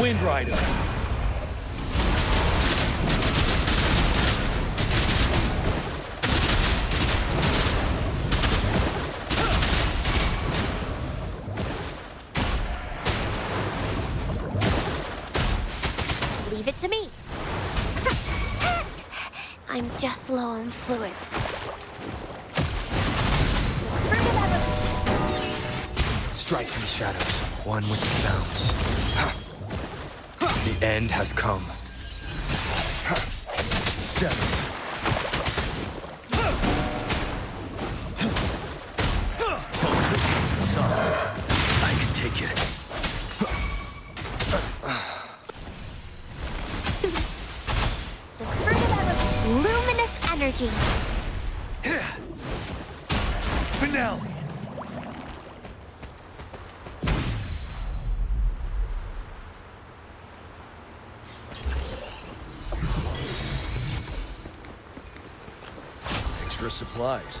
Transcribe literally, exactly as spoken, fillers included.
Wind Rider. Leave it to me. I'm just low on fluids. Strike from the shadows, one with the sounds. Ha. Ha. The end has come. Ha. Seven. Finale. Extra supplies.